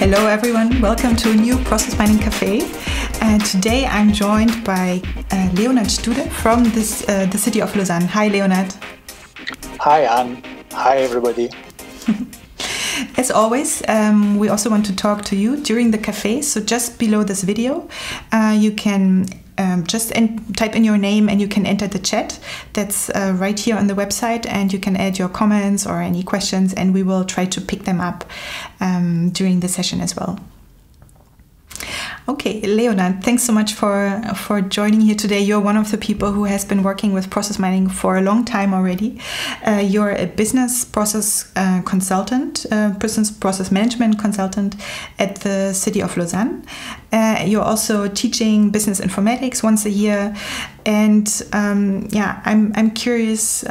Hello everyone, welcome to a new Process Mining Café. Today I'm joined by Léonard Studer from the city of Lausanne. Hi Léonard. Hi Anne. Hi everybody. As always, we also want to talk to you during the café, so just below this video you can just type in your name and you can enter the chat that's right here on the website, and you can add your comments or any questions and we will try to pick them up during the session as well. Okay, Léonard, thanks so much for joining here today. You're one of the people who has been working with process mining for a long time already. You're a business process consultant, business process management consultant at the city of Lausanne. You're also teaching business informatics once a year, and yeah, I'm curious,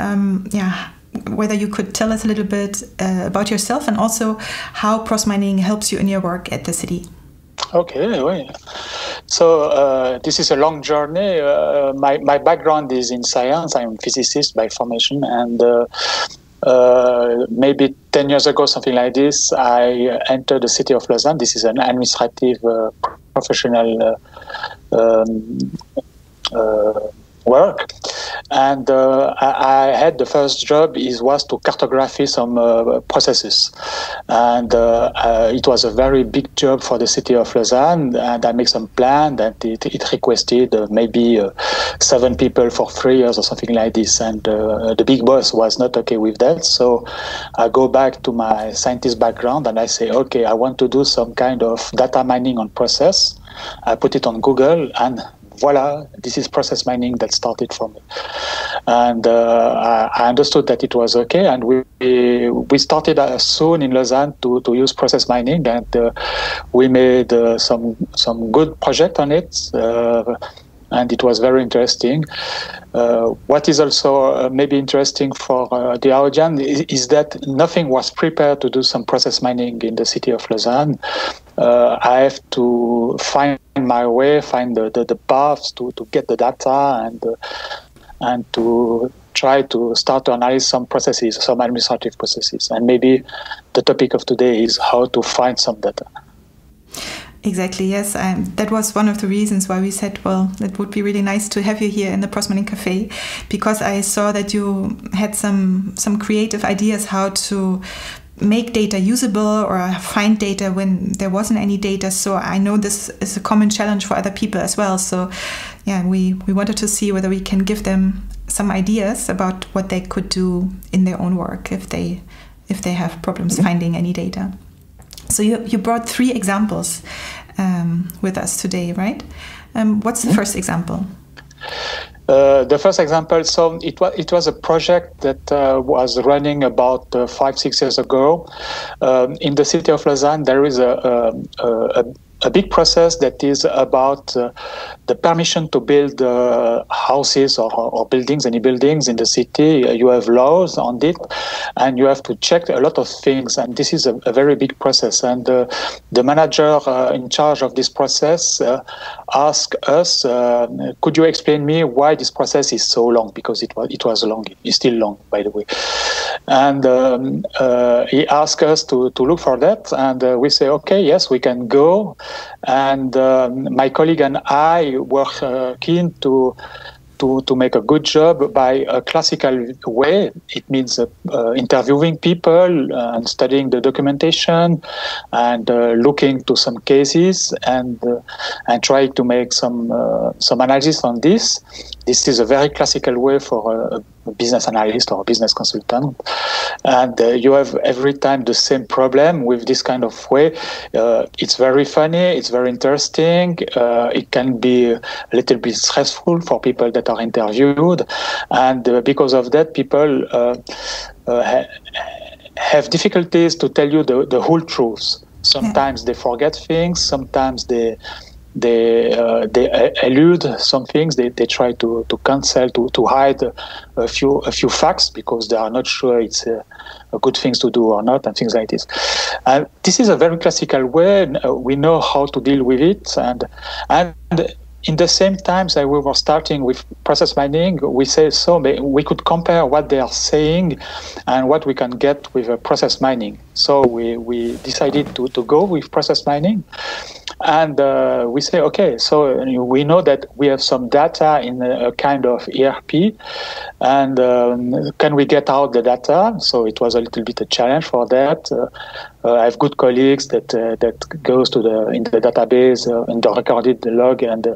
whether you could tell us a little bit about yourself and also how process mining helps you in your work at the city. Okay, well. So this is a long journey. My background is in science. I'm a physicist by formation, and maybe 10 years ago, something like this, I entered the city of Lausanne. This is an administrative professional work, and I had the first job was to cartography some processes, and it was a very big job for the city of Lausanne, and I made some plan that it requested maybe 7 people for 3 years or something like this, and the big boss was not okay with that. So I go back to my scientist background and I say, okay, I want to do some kind of data mining on process. I put it on Google, and voila, this is process mining that started from it. And I understood that it was okay, and we started soon in Lausanne to use process mining, and we made some good project on it, and it was very interesting. What is also maybe interesting for the audience is that nothing was prepared to do some process mining in the city of Lausanne. I have to find my way, find the paths to get the data, and to try to start to analyze some processes, some administrative processes. And maybe the topic of today is how to find some data. Exactly, yes. That was one of the reasons why we said, well, it would be really nice to have you here in the Process Mining Café, because I saw that you had some creative ideas how to make data usable or find data when there wasn't any data. So I know this is a common challenge for other people as well. So yeah, we wanted to see whether we can give them some ideas about what they could do in their own work if they have problems finding any data. So you brought 3 examples with us today, right? What's the first example? The first example, so it was a project that was running about 5-6 years ago. In the city of Lausanne, there is a big process that is about the permission to build houses or buildings, any buildings in the city. You have laws on it, and you have to check a lot of things. And this is a very big process. And the manager in charge of this process asked us, "Could you explain me why this process is so long?" Because it was long. It's still long, by the way. And he asked us to look for that, and we say, "Okay, yes, we can go." And my colleague and I were keen to make a good job by a classical way. It means interviewing people and studying the documentation and looking to some cases and trying to make some analysis on this. This is a very classical way for a business analyst or a business consultant. And you have every time the same problem with this kind of way. It's very funny, it's very interesting, it can be a little bit stressful for people that are interviewed, and because of that people have difficulties to tell you the whole truth. Sometimes they forget things, sometimes they elude some things. They try to cancel, to hide a few facts because they are not sure it's a good things to do or not, and things like this. This is a very classical way. We know how to deal with it, and In the same times that we were starting with process mining, we say so, but we could compare what they are saying and what we can get with process mining. So we decided to go with process mining. And we say, okay, so we know that we have some data in a kind of ERP, and can we get out the data? So it was a little bit a challenge for that. I have good colleagues that goes to the database and recorded the log, and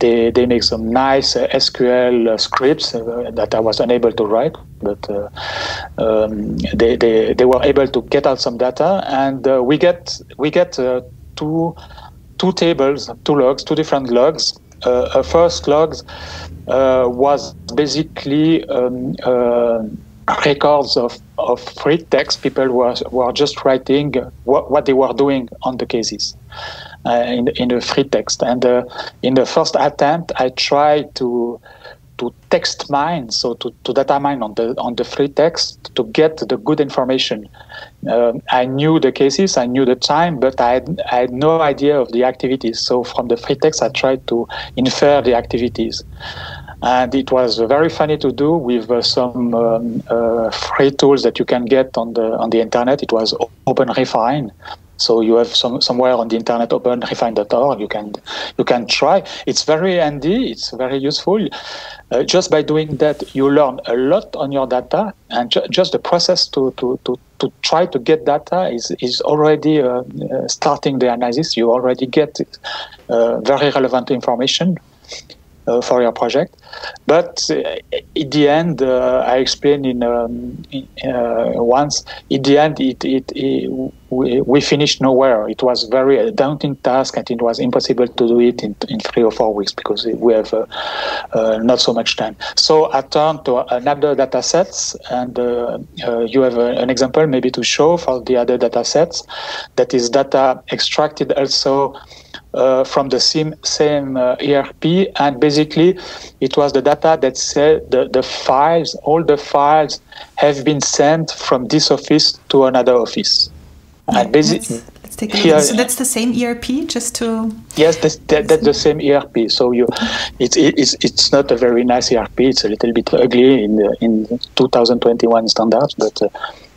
they make some nice SQL scripts that I was unable to write, but they were able to get out some data, and we get. Two tables, two logs, two different logs. First log was basically records of free text. People were just writing what they were doing on the cases in the free text. And in the first attempt, I tried to text mine, so to data mine on the free text to get the good information. I knew the cases, I knew the time, but I had no idea of the activities. So from the free text, I tried to infer the activities. And it was very funny to do with some free tools that you can get on the internet. It was OpenRefine. So you have somewhere on the internet, openrefine.org. You can try. It's very handy. It's very useful. Just by doing that, you learn a lot on your data, and just the process to try to get data is already starting the analysis. You already get very relevant information for your project. But in the end, I explained once. In the end, we finished nowhere. It was very a daunting task, and it was impossible to do it in 3 or 4 weeks because we have not so much time. So I turned to another data sets, and you have an example maybe to show for the other data sets. That is data extracted also from the same ERP, and basically it was the data that said the files, all the files have been sent from this office to another office. And basically, let's take a look. So that's the same ERP, just to... Yes, that's the same ERP. So it's not a very nice ERP. It's a little bit ugly in 2021 standards, but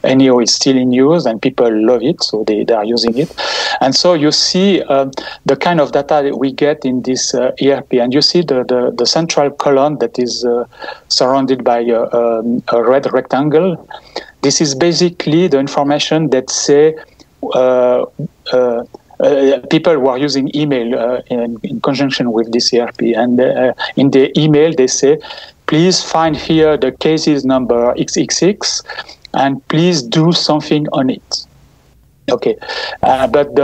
anyhow, it's still in use and people love it, so they are using it. And so you see the kind of data that we get in this ERP, and you see the central column that is surrounded by a red rectangle. This is basically the information that say people were using email in conjunction with this ERP, and in the email they say, please find here the cases number XXX, and please do something on it. Okay, but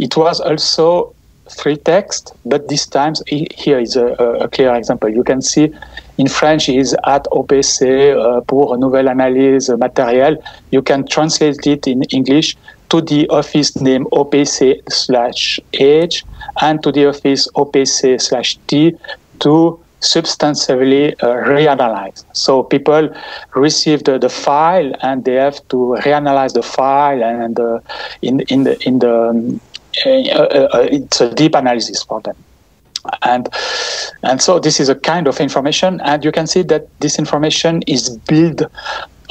it was also free text, but this time here is a clear example. You can see in French is at OPC pour nouvelle analyse matérielle. You can translate it in English to the office name OPC/H and to the office OPC/T to substantively reanalyze. So people receive the file and they have to reanalyze the file, and it's a deep analysis for them. And so this is a kind of information, and you can see that this information is built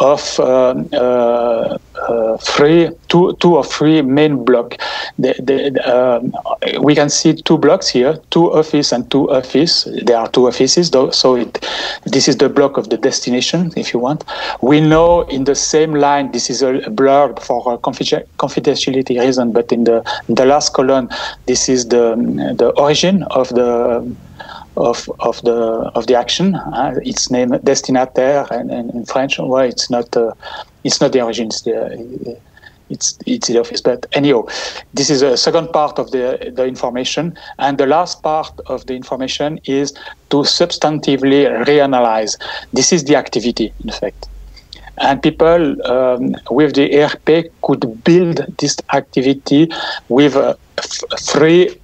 of two or three main blocks. We can see two blocks here, two office and two office. There are two offices, though, so this is the block of the destination, if you want. We know in the same line, this is a blurb for a confidentiality reason, but in the last column, this is the origin of the action. It's named destinataire in French. Well, it's not the origin. It's the office. But anyhow, this is a second part of the information, and the last part of the information is to substantively reanalyze. This is the activity, in fact. And people with the ERP could build this activity with three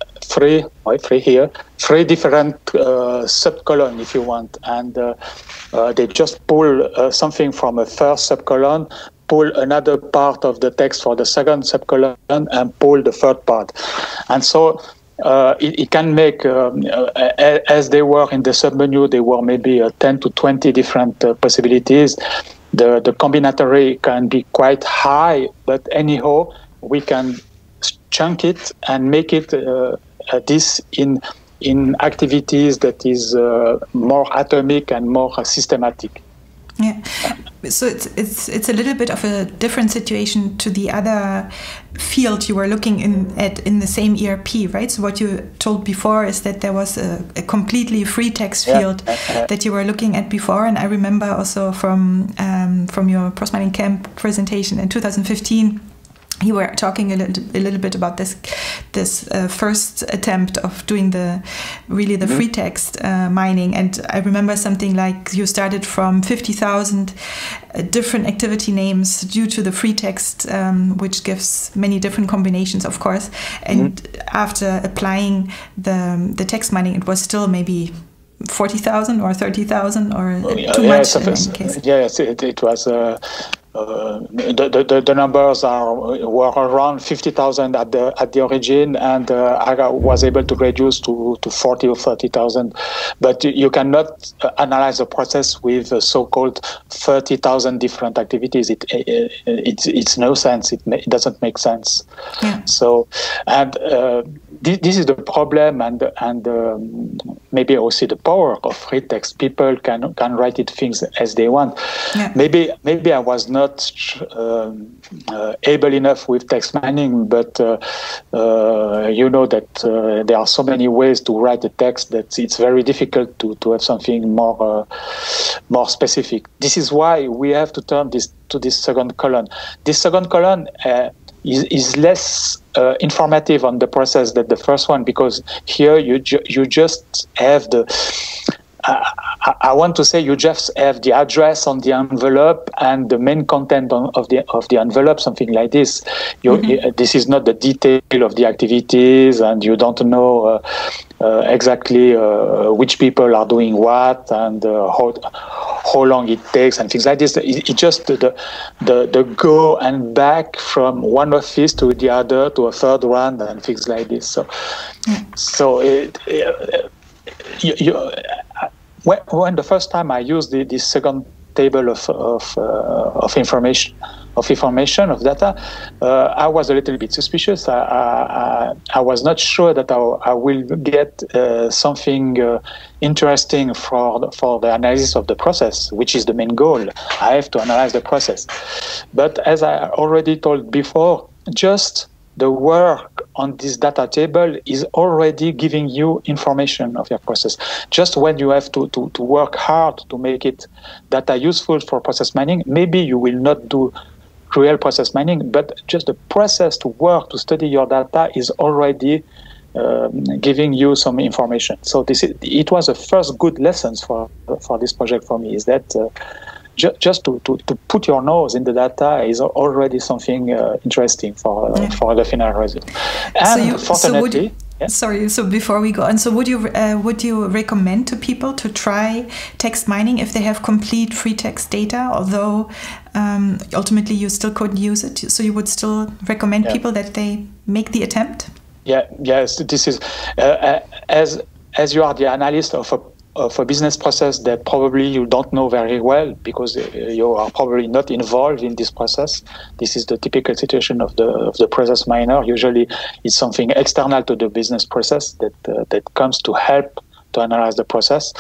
different subcolumns, if you want, and they just pull something from a first subcolumn, pull another part of the text for the second subcolumn, and pull the third part. And so It can make, as they were in the submenu, they were maybe 10 to 20 different possibilities. The combinatory can be quite high, but anyhow, we can chunk it and make it this in activities that is more atomic and more systematic. Yeah, so it's a little bit of a different situation to the other field you were looking at in the same ERP, right? So what you told before is that there was a completely free text field that you were looking at before, and I remember also from your Process Mining Camp presentation in 2015. You were talking a little bit about this first attempt of doing the free text mining, and I remember something like you started from 50,000 different activity names due to the free text, which gives many different combinations, of course. And after applying the text mining, it was still maybe 40,000 or 30,000 or too much in any case. Yes, it was. The numbers were around 50,000 at the origin, and I was able to reduce to 40 or 30,000. But you cannot analyze the process with so-called 30,000 different activities. It's no sense. It doesn't make sense. Yeah. So, and this is the problem, and maybe also the power of free text. People can write it things as they want. Yeah. Maybe I was not able enough with text mining, but you know that there are so many ways to write a text that it's very difficult to have something more specific. This is why we have to turn this to this second column. This second column is less informative on the process than the first one, because here you just have the. I want to say you just have the address on the envelope and the main content of the envelope, something like this. This is not the detail of the activities, and you don't know exactly which people are doing what and how long it takes and things like this. It's just the go and back from one office to the other to a third one and things like this. So when the first time I used this second table of data, I was a little bit suspicious. I was not sure that I will get something interesting for the analysis of the process, which is the main goal. I have to analyze the process. But as I already told before, just the work on this data table is already giving you information of your process. Just when you have to work hard to make it data useful for process mining, maybe you will not do real process mining, but just the process to work, to study your data is already giving you some information. So it was the first good lessons for this project for me, is that just to put your nose in the data is already something interesting for the final result. And fortunately, sorry. So before we go on, so would you recommend to people to try text mining if they have complete free text data, although ultimately you still couldn't use it? So you would still recommend people that they make the attempt? Yeah. Yes. This is as you are the analyst of a business process that probably you don't know very well, because you are probably not involved in this process. This is the typical situation of the process miner. Usually it's something external to the business process that comes to help to analyze the process.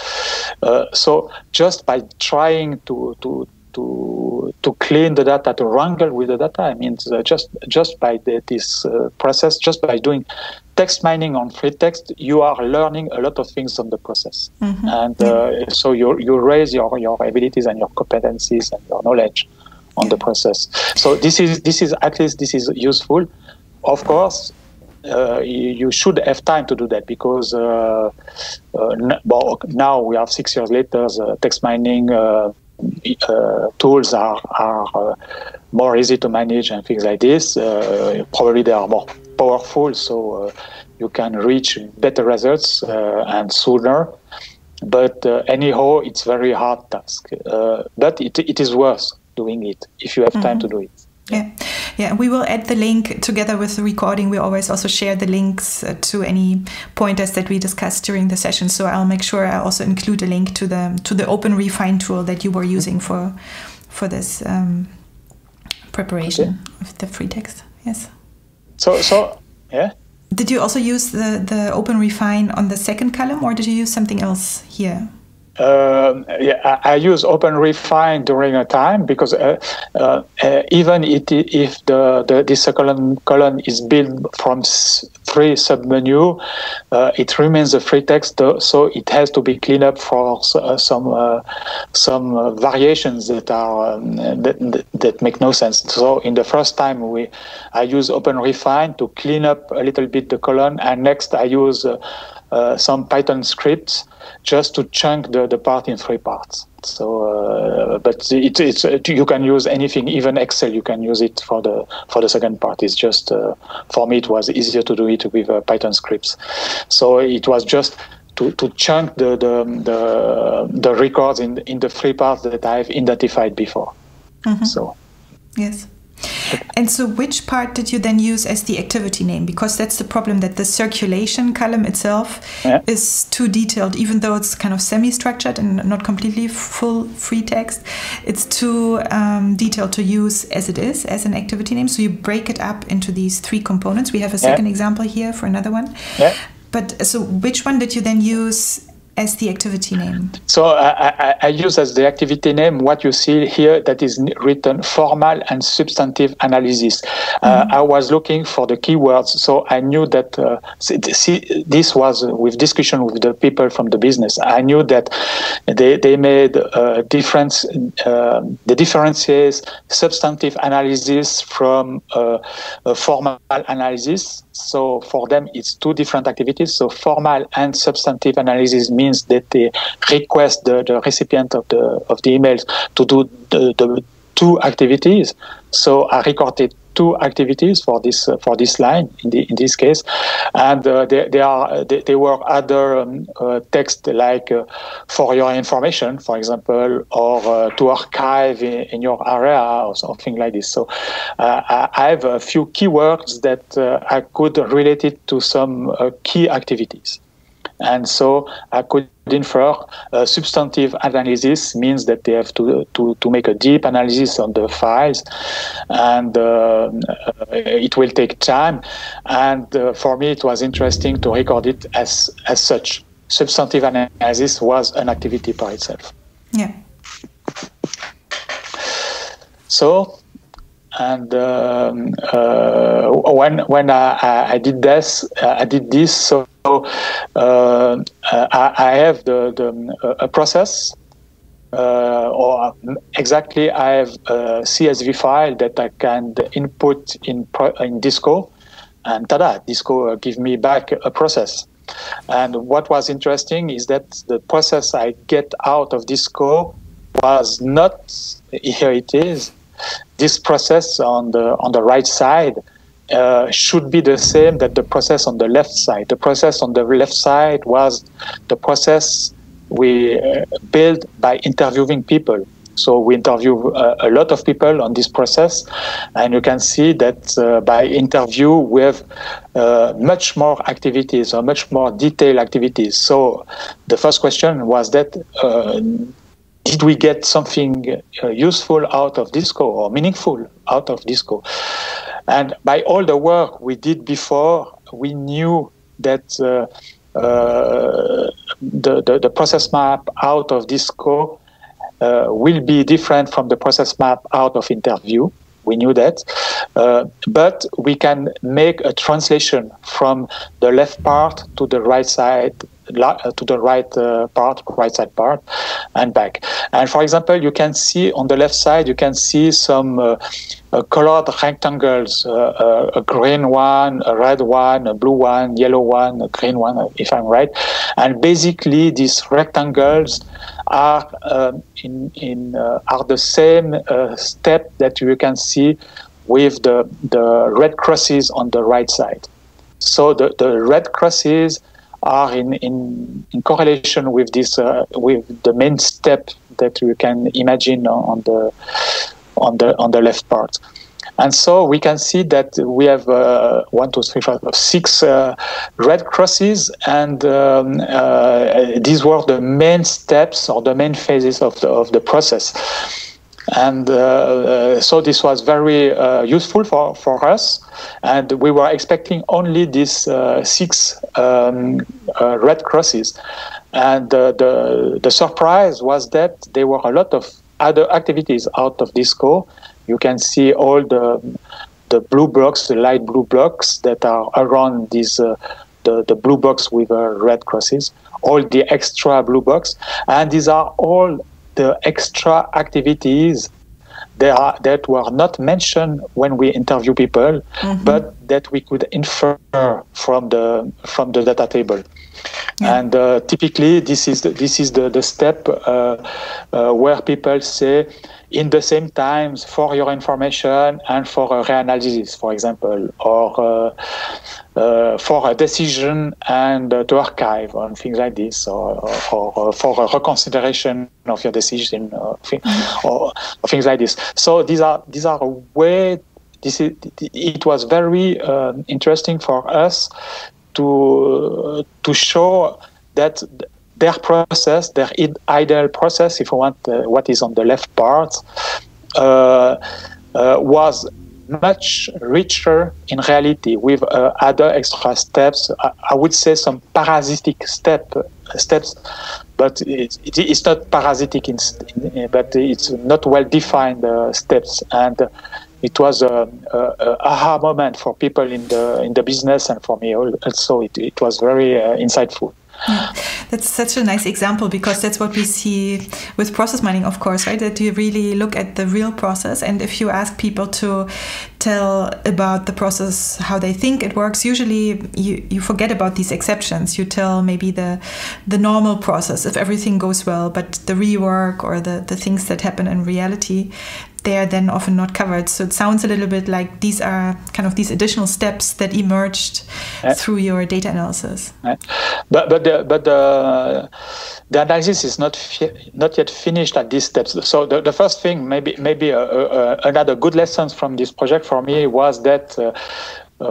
So just by trying to clean the data, to wrangle with the data, I mean, just by this process, just by doing text mining on free text, you are learning a lot of things on the process. And so you raise your abilities and your competencies and your knowledge on the process. So this is at least this is useful. Of course, you should have time to do that, because now we have 6 years later, text mining tools are more easy to manage and things like this. Probably they are more powerful, so you can reach better results and sooner. But anyhow, it's a very hard task. But it is worth doing it if you have time to do it. Yeah. Yeah, we will add the link together with the recording. We always also share the links to any pointers that we discussed during the session. So I'll make sure I also include a link to the OpenRefine tool that you were using for this preparation of the free text. Yes. So yeah. Did you also use the OpenRefine on the second column, or did you use something else here? Yeah, I use OpenRefine during a time because even if the second column is built from three submenu, it remains a free text, so it has to be cleaned up for some variations that are that make no sense. So in the first time, I use OpenRefine to clean up a little bit the column, and next I use some Python scripts just to chunk the part in three parts. So, but you can use anything, even Excel. You can use it for the second part. It's just for me, it was easier to do it with Python scripts. So it was just to chunk the records in the three parts that I've identified before. Mm-hmm. So, yes. And so which part did you then use as the activity name? Because that's the problem, that the circulation column itself is too detailed, even though it's kind of semi-structured and not completely full free text. It's too detailed to use as it is, as an activity name. So you break it up into these three components. We have a second example here for another one. Yeah. But so which one did you then use as the activity name? So I use as the activity name what you see here, that is written formal and substantive analysis. I was looking for the keywords, so I knew that this was with discussion with the people from the business. I knew that they made the differences substantive analysis from formal analysis. So for them, it's two different activities. So formal and substantive analysis means that they request the recipient of the emails to do the two activities. So I recorded two activities for this line in this case, and there were other text like for your information, for example, or to archive in your area or something like this. So I have a few keywords that I could relate it to some key activities, and so I could infer substantive analysis means that they have to make a deep analysis on the files, and it will take time, and for me it was interesting to record it as such. Substantive analysis was an activity by itself. Yeah. So and when I did this, so I have a process, or exactly I have a CSV file that I can input in Disco, and tada, Disco give me back a process. And what was interesting is that the process I get out of Disco was not, here it is, this process on the right side. Should be the same that the process on the left side. The process on the left side was the process we built by interviewing people. So we interview a lot of people on this process, and you can see that by interview we have much more activities or much more detailed activities. So the first question was that did we get something useful out of Disco or meaningful out of Disco? And by all the work we did before, we knew that the process map out of Disco will be different from the process map out of interview. We knew that, but we can make a translation from the left part to the right side, right side part, and back. And for example, you can see on the left side, you can see some colored rectangles, a green one, a red one, a blue one, yellow one, a green one, if I'm right. And basically, these rectangles are are the same step that you can see with the red crosses on the right side. So the red crosses are in correlation with this with the main step that you can imagine on the left part. And so we can see that we have 1, 2, 3, 5, 6 red crosses, and these were the main steps or the main phases of the process. And so this was very useful for us, and we were expecting only these 6 red crosses. And the surprise was that there were a lot of other activities out of Disco. You can see all the blue blocks, the light blue blocks that are around these the blue box with red crosses, all the extra blue box, and these are all the extra activities that were not mentioned when we interview people, mm-hmm. but that we could infer from the data table. Yeah. And typically, this is the step where people say, in the same times, for your information and for a reanalysis, for example, or for a decision and to archive and things like this, or for a reconsideration of your decision, or things like this. So these are a way. It was very interesting for us to show that their process, their ideal process, if you want, what is on the left part, was much richer in reality with other extra steps. I would say some parasitic steps, but it's not parasitic, but it's not well-defined steps. And it was a aha moment for people in the business, and for me also. It was very insightful. Yeah. That's such a nice example, because that's what we see with process mining, of course, right? That you really look at the real process, and if you ask people to tell about the process, how they think it works, usually you forget about these exceptions. You tell maybe the normal process if everything goes well, but the rework or the things that happen in reality, they are then often not covered. So it sounds a little bit like these are kind of these additional steps that emerged through your data analysis. But the analysis is not yet finished at these steps. So the first thing, maybe another good lesson from this project for me was that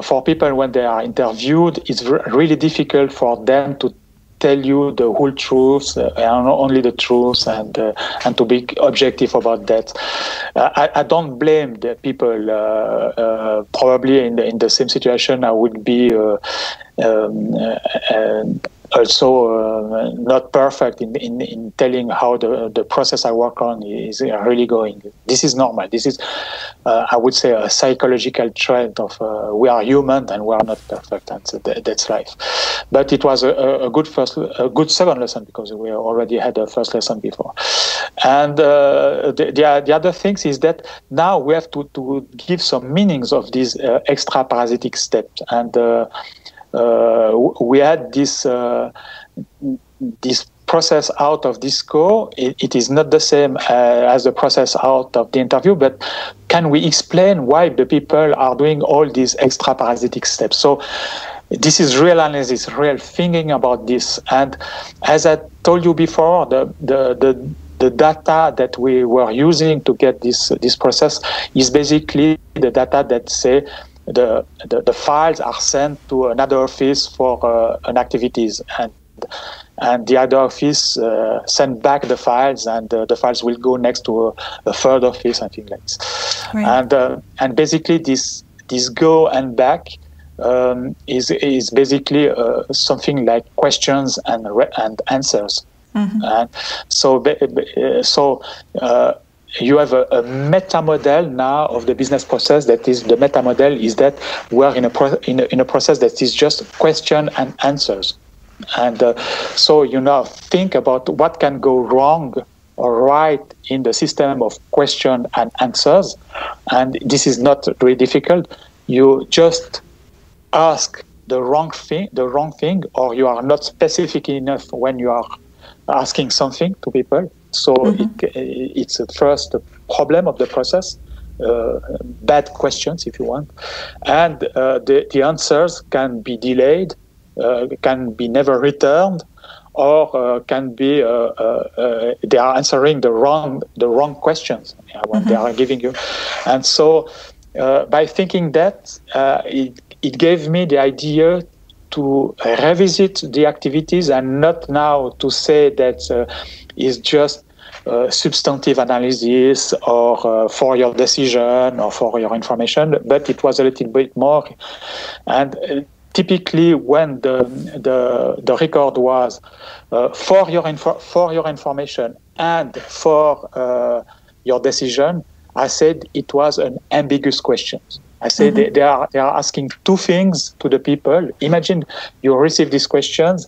for people when they are interviewed, it's really difficult for them to tell you the whole truth and only the truth, and to be objective about that. I don't blame the people. Probably in the same situation, I would be also not perfect in telling how the process I work on is really going. This is normal. This is, I would say, a psychological trait of we are human and we are not perfect, and so that's life. But it was a good second lesson, because we already had a first lesson before. And the other things is that now we have to give some meanings of these extra parasitic steps. And we had this process out of Disco. It is not the same as the process out of the interview, but can we explain why the people are doing all these extra parasitic steps? So this is real analysis, real thinking about this. And as I told you before, the data that we were using to get this process is basically the data that say, the files are sent to another office for an activities, and the other office send back the files, and the files will go next to a third office and things like this. Right. And basically this go and back is basically something like questions and answers. Mm-hmm. And so you have a meta model now of the business process. That is, the meta model is that we are in a process that is just question and answers, and so you now think about what can go wrong or right in the system of question and answers, and this is not really difficult. You just ask the wrong thing, or you are not specific enough when you are asking something to people. So mm-hmm. it's the first problem of the process, bad questions if you want, and the answers can be delayed, can be never returned, or can be they are answering the wrong questions when mm-hmm. they are giving you, and so by thinking that, it gave me the idea to revisit the activities, and not now to say that it's just substantive analysis or for your decision or for your information, but it was a little bit more. And typically, when the record was for your information and for your decision, I said it was an ambiguous question. I say they are asking two things to the people. Imagine you receive these questions,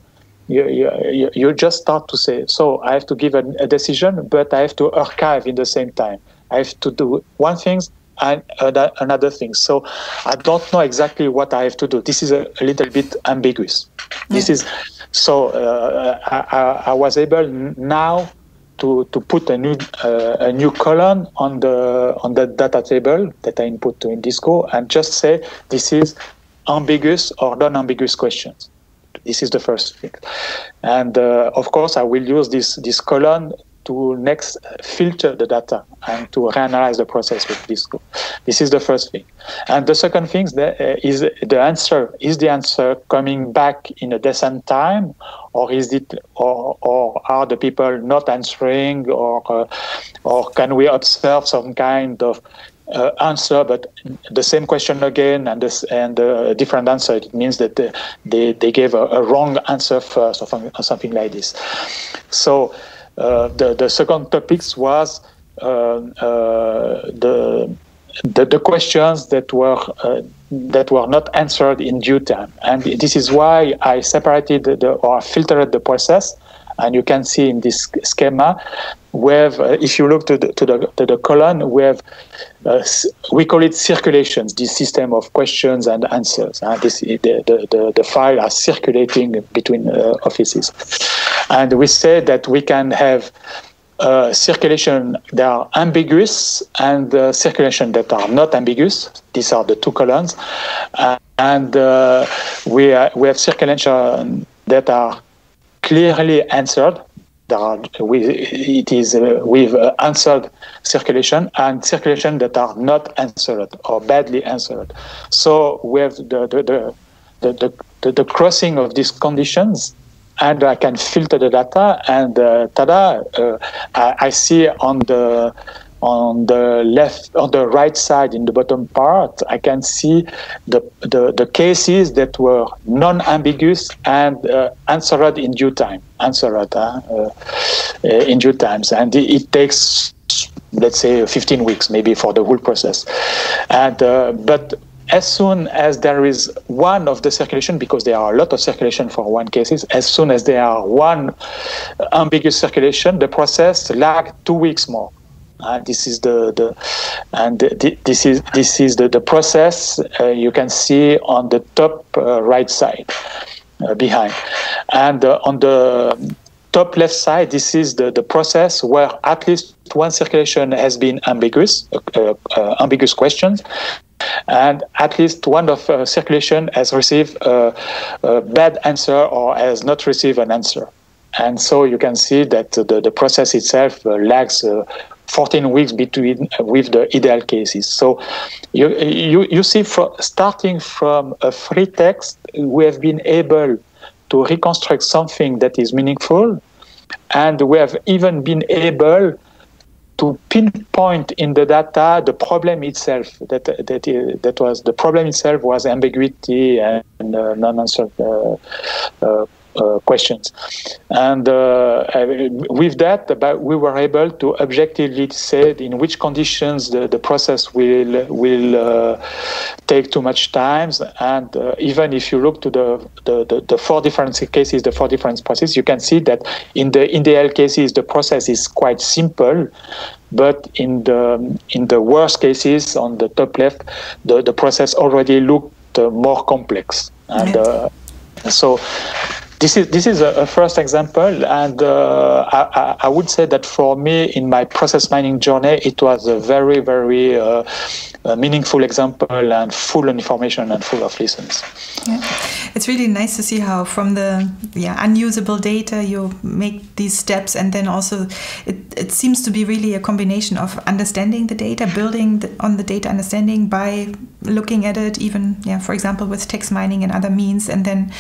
you just start to say, so I have to give a decision, but I have to archive in the same time. I have to do one thing and another thing. So I don't know exactly what I have to do. This is a little bit ambiguous. This is so I was able now to put a new column on the data table that I input in Disco, and just say this is ambiguous or non-ambiguous questions. This is the first thing, and of course I will use this column to next filter the data and to reanalyze the process with Disco. This is the first thing, and the second thing is the answer. Is the answer coming back in a decent time, or is it, or are the people not answering, or can we observe some kind of answer, but the same question again and a different answer? It means that they gave a wrong answer first, or something like this. So. The second topics was the questions that were not answered in due time, and this is why I separated or filtered the process. And you can see in this schema, we have, if you look to the column, we have we call it circulations. This system of questions and answers. The file are circulating between offices. And we say that we can have circulation that are ambiguous and circulation that are not ambiguous. These are the two columns, and we have circulation that are clearly answered. There are, we've answered circulation, and circulation that are not answered or badly answered. So we have the crossing of these conditions. And I can filter the data, and tada! I see on the right side in the bottom part, I can see the cases that were non-ambiguous and answered in due time. Answered in due times, and it takes, let's say, 15 weeks maybe for the whole process, and but. As soon as there is one of the circulation, because there are a lot of circulation for one cases, as soon as there are one ambiguous circulation, the process lags 2 weeks more. This is the process you can see on the top right side behind, and on the top left side, this is the process where at least one circulation has been ambiguous, ambiguous questions. And at least one of circulation has received a bad answer or has not received an answer. And so you can see that the process itself lags 14 weeks between with the ideal cases. So you see, starting from a free text, we have been able to reconstruct something that is meaningful, and we have even been able to pinpoint in the data the problem itself. That was the problem itself, was ambiguity and non-answered questions. And with that, we were able to objectively say in which conditions the process will take too much time. And even if you look to the four different cases, the four different processes, you can see that in the cases the process is quite simple, but in the worst cases on the top left, the process already looked more complex. And so. This is a first example, and I would say that for me in my process mining journey, it was a very, very meaningful example and full information and full of lessons. Yeah, it's really nice to see how from the unusable data you make these steps, and then also it seems to be really a combination of understanding the data, building on the data understanding by looking at it, even for example with text mining and other means, and then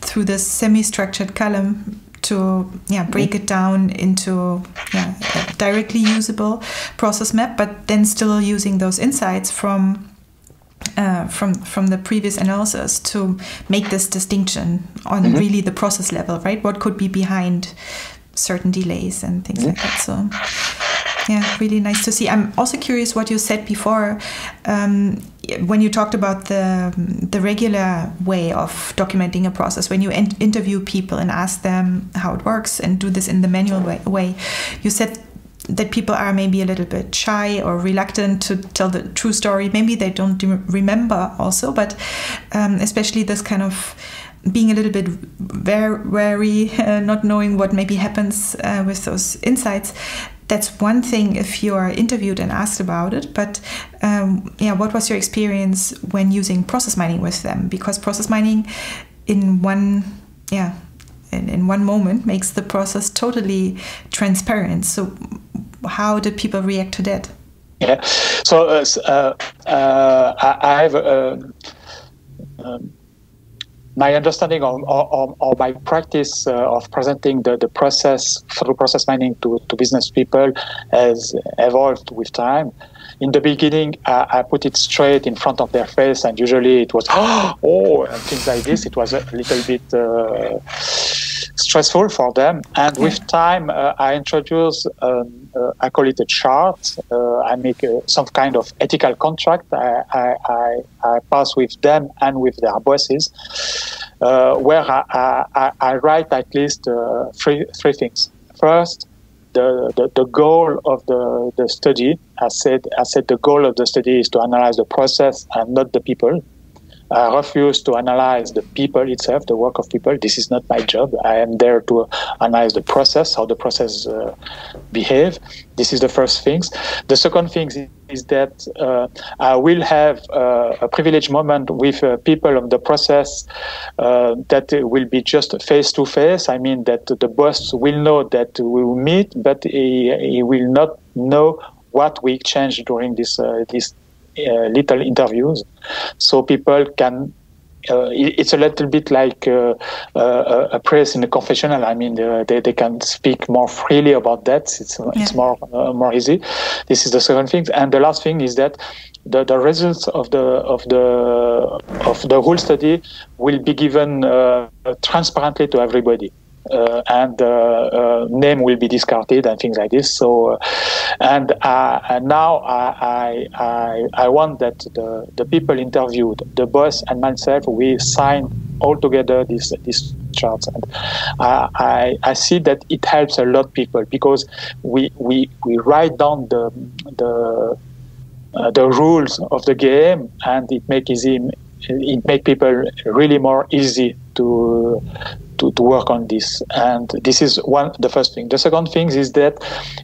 through this semi-structured column to break it down into a directly usable process map, but then still using those insights from the previous analysis to make this distinction on really the process level, right? What could be behind certain delays and things like that. So yeah, really nice to see. I'm also curious what you said before when you talked about the regular way of documenting a process, when you interview people and ask them how it works and do this in the manual way. You said that people are maybe a little bit shy or reluctant to tell the true story. Maybe they don't remember also, but especially this kind of being a little bit wary, not knowing what maybe happens with those insights. That's one thing if you are interviewed and asked about it, but what was your experience when using process mining with them? Because process mining in one moment makes the process totally transparent. So how did people react to that? Yeah, so I have my understanding or my practice of presenting the process through process mining to business people has evolved with time. In the beginning, I put it straight in front of their face, and usually it was, oh, and things like this. It was a little bit stressful for them. And with time, I introduce, I call it a chart. I make some kind of ethical contract I pass with them and with their bosses, where I write at least three things. First, the goal of the study. I said the goal of the study is to analyze the process and not the people. I refuse to analyze the people itself, the work of people. This is not my job. I am there to analyze the process, how the process behave. This is the first thing. The second thing is that I will have a privileged moment with people of the process that will be just face to face. I mean that the boss will know that we will meet, but he will not know what we exchanged during these little interviews. So people can, it's a little bit like a press in a confessional. I mean, they can speak more freely about that. It's more easy. This is the second thing, and the last thing is that the results of the whole study will be given transparently to everybody. Name will be discarded and things like this. So, and now I want that the people interviewed, the boss and myself, we sign all together these charts, and I see that it helps a lot people, because we write down the rules of the game, and it makes people really more easy to work on this. And this is the first thing. The second thing is that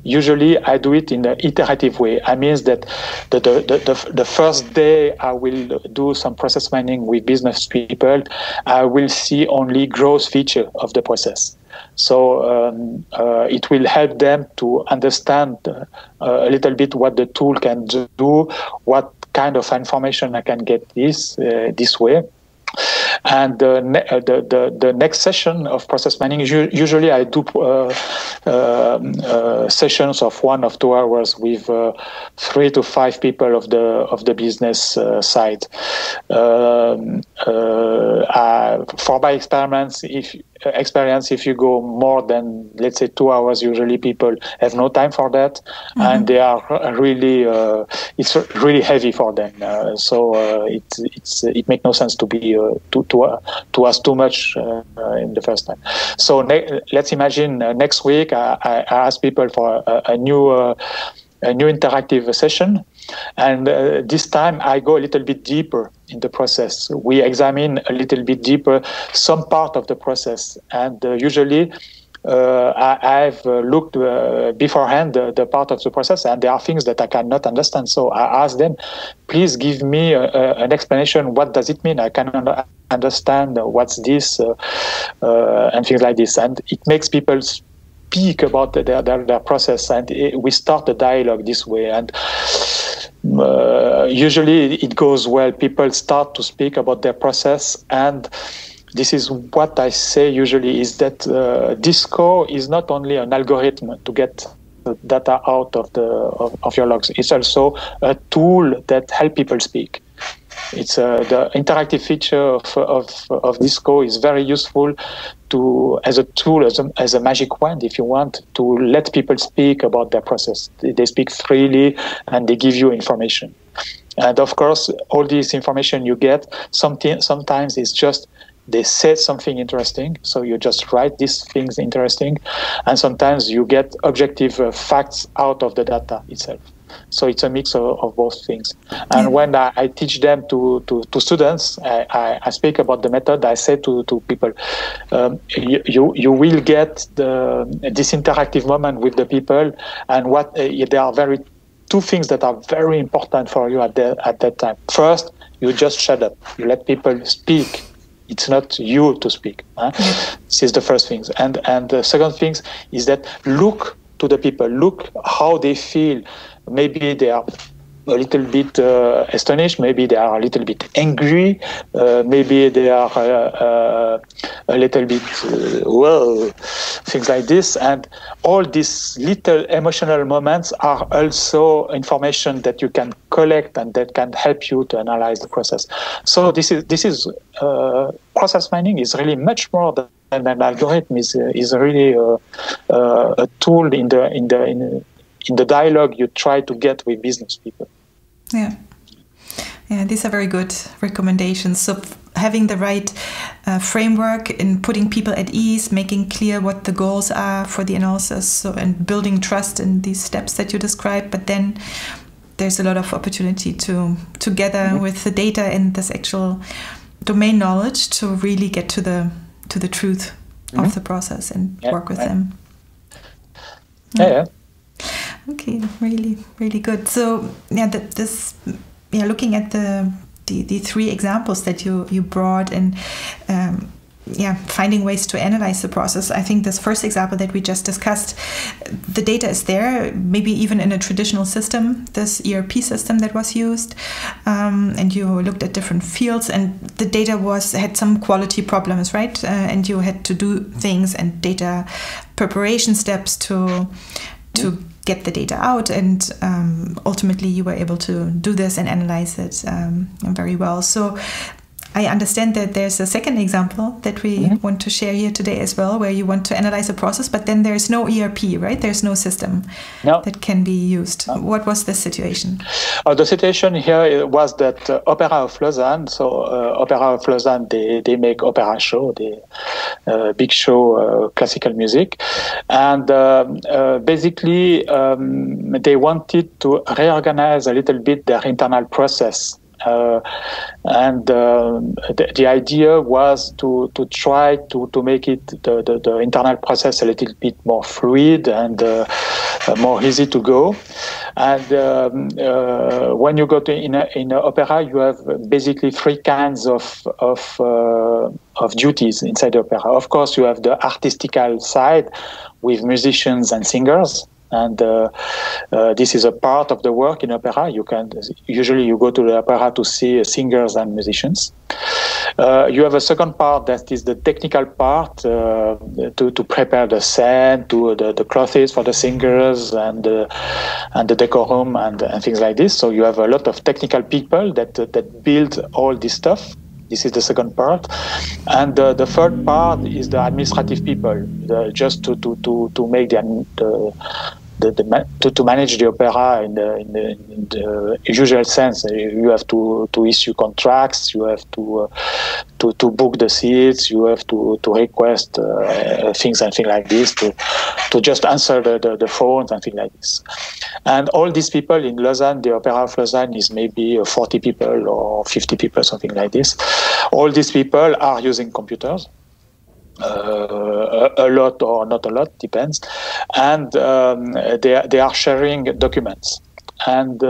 usually I do it in an iterative way. I mean that the first day I will do some process mining with business people, I will see only gross feature of the process. So it will help them to understand a little bit what the tool can do, what kind of information I can get this way. And the next session of process mining, usually I do sessions of 1 or 2 hours with 3 to 5 people of the business side. For my experiments, if you go more than, let's say, 2 hours, usually people have no time for that, and they are really it's really heavy for them. It makes no sense to be to ask too much in the first time. So let's imagine next week I ask people for a new interactive session, and this time I go a little bit deeper in the process. We examine a little bit deeper some part of the process, and usually I've looked beforehand the part of the process, and there are things that I cannot understand. So I asked them, please give me an explanation. What does it mean? I cannot understand what's this and things like this. And it makes people speak about their process, and we start the dialogue this way. And usually it goes well. People start to speak about their process, and this is what I say usually, is that Disco is not only an algorithm to get the data out of your logs. It's also a tool that helps people speak. It's the interactive feature of Disco is very useful to as a tool, as a magic wand, if you want, to let people speak about their process. They speak freely and they give you information. And of course, all this information you get, sometimes it's just they said something interesting, so you just write these things interesting, and sometimes you get objective facts out of the data itself. So it's a mix of both things. And when I teach them to students, I speak about the method. I say to people, you will get this interactive moment with the people, and what there are two things that are very important for you at that time. First, you just shut up. You let people speak. It's not you to speak. Huh? Yeah. This is the first thing. And the second thing is that look to the people, look how they feel. Maybe they are a little bit astonished, maybe they are a little bit angry, maybe they are a little bit, well, things like this. And all these little emotional moments are also information that you can collect and that can help you to analyze the process. So this is process mining is really much more than an algorithm. Is really a tool in the dialogue you try to get with business people. Yeah. Yeah, these are very good recommendations. So having the right framework in putting people at ease, making clear what the goals are for the analysis, so, and building trust in these steps that you described. But then there's a lot of opportunity to gather with the data and this actual domain knowledge to really get to the truth of the process and work with them. Yeah. Yeah. Okay, really, really good. So yeah, looking at the three examples that you brought and finding ways to analyze the process. I think this first example that we just discussed, the data is there, maybe even in a traditional system, this ERP system that was used, and you looked at different fields, and the data had some quality problems, right? And you had to do things and data preparation steps to get the data out, and ultimately you were able to do this and analyze it very well. So I understand that there's a second example that we want to share here today as well, where you want to analyze a process, but then there's no ERP, right? There's no system that can be used. No. What was the situation? The situation here was that Opera of Lausanne, Opera of Lausanne, they make opera show, big show, classical music. And basically, they wanted to reorganize a little bit their internal process. The idea was to try to make it the internal process a little bit more fluid and more easy to go. And when you go to in opera, you have basically three kinds of duties inside the opera. Of course, you have the artistical side with musicians and singers. And this is a part of the work in opera. Usually you go to the opera to see singers and musicians. You have a second part that is the technical part to prepare the scene, the clothes for the singers, and the decorum and things like this. So you have a lot of technical people that build all this stuff. This is the second part. And the third part is the administrative people, just to make to manage the opera in the usual sense. You have to issue contracts, you have to book the seats, you have to request things like this, to just answer the phones and things like this. And all these people in Lausanne, the Opera of Lausanne is maybe 40 people or 50 people, something like this. All these people are using computers. a lot or not a lot, depends. And they are sharing documents. And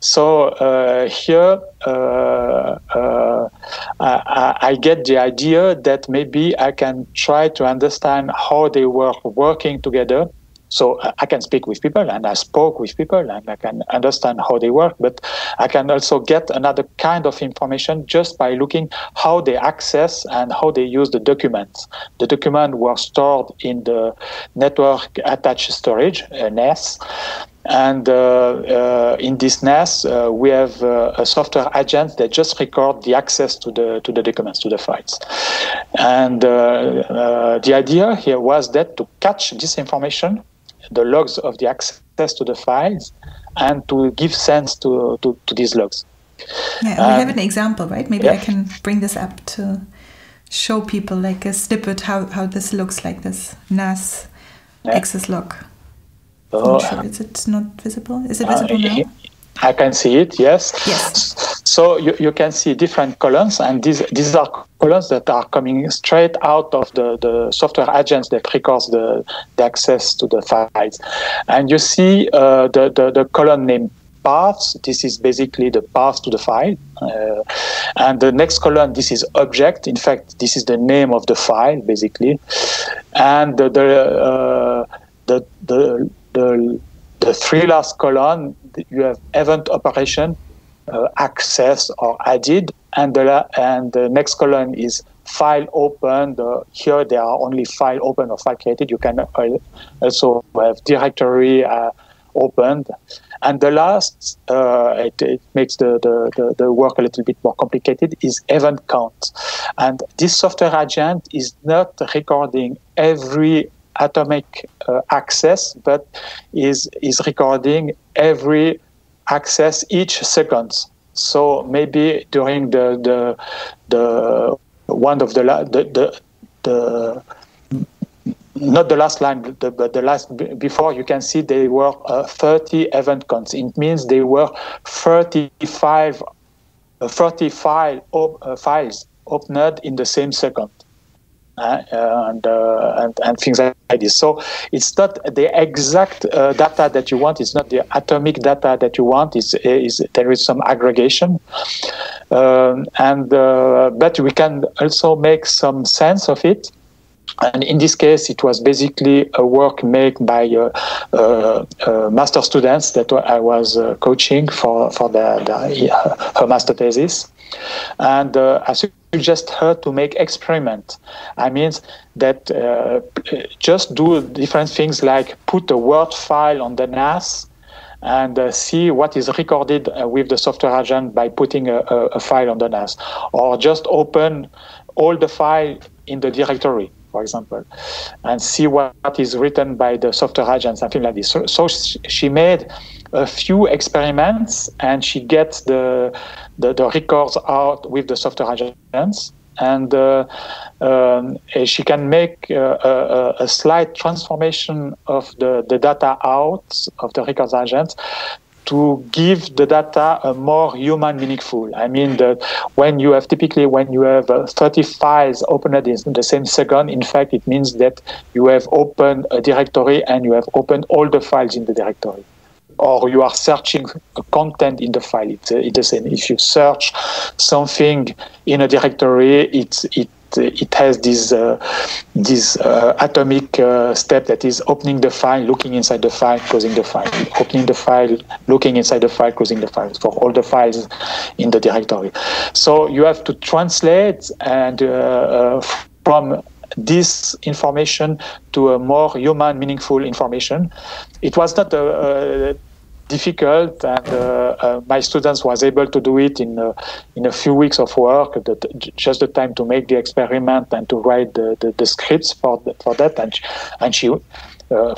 so here I get the idea that maybe I can try to understand how they were working together. So I can speak with people, and I spoke with people, and I can understand how they work, but I can also get another kind of information just by looking how they access and how they use the documents. The documents were stored in the network attached storage, NAS. And in this NAS, we have a software agent that just records the access to the documents, to the files. And the idea here was that to catch this information, the logs of the access to the files, and to give sense to these logs. Yeah, we have an example, right? Maybe, yeah. I can bring this up to show people like a snippet how this looks like, this NAS access log. So, sure. Is it not visible? Is it visible now? I can see it, yes. Yes. So you can see different columns, and these are columns that are coming straight out of the software agents that records the access to the files. And you see the column named paths. This is basically the path to the file. And the next column, this is object. In fact, this is the name of the file, basically. And the three last columns, you have event operation, access or added, and the next column is file opened. Here there are only file open or file created. You can also have directory opened. And the last, it makes the work a little bit more complicated, is event count. And this software agent is not recording every atomic access, but is recording every access each second. So maybe during not the last line, but the last before, you can see they were 30 event counts. It means they were 30 files opened in the same second. And things like this. So it's not the exact data that you want. It's not the atomic data that you want. There is some aggregation, but we can also make some sense of it. And in this case, it was basically a work made by master students that I was coaching for her master thesis. And I suggest her to make experiment. I mean that just do different things like put a Word file on the NAS and see what is recorded with the software agent by putting a file on the NAS, or just open all the file in the directory, for example, and see what is written by the software agent, something like this. So she made a few experiments, and she gets the records out with the software agents, and she can make a slight transformation of the data out of the records agents to give the data a more human meaningful. I mean that when you have 30 files opened in the same second, in fact, it means that you have opened a directory and you have opened all the files in the directory. Or you are searching content in the file. It's the same. If you search something in a directory, it has this atomic step that is opening the file, looking inside the file, closing the file, opening the file, looking inside the file, closing the file, for all the files in the directory. So you have to translate and from this information to a more human, meaningful information. It was not difficult, and my students was able to do it in a few weeks of work. Just the time to make the experiment and to write the scripts for that. And she,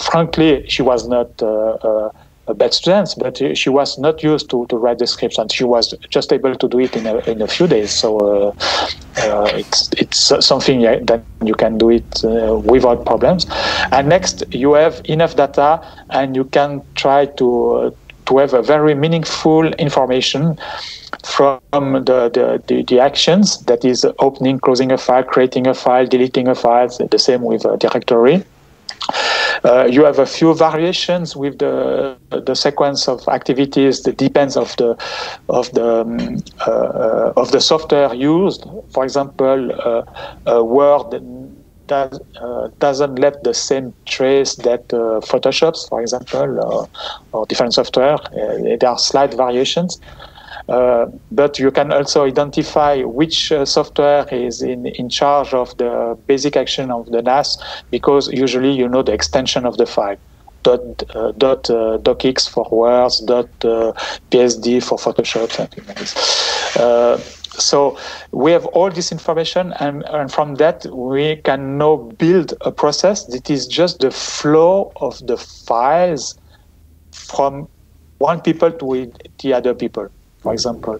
frankly, she was not a bad student, but she was not used to write the scripts, and she was just able to do it in a few days. So it's something that you can do it without problems. And next, you have enough data, and you can try to to have a very meaningful information from the actions, that is opening, closing a file, creating a file, deleting a file, the same with a directory. You have a few variations with the sequence of activities that depends of the software used. For example, Word doesn't let the same trace that Photoshop, for example, or different software. There are slight variations. But you can also identify which software is in charge of the basic action of the NAS, because usually you know the extension of the file. .docx for words, .psd for Photoshop, something like this. So we have all this information, and from that we can now build a process that is just the flow of the files from one people to the other people, for example.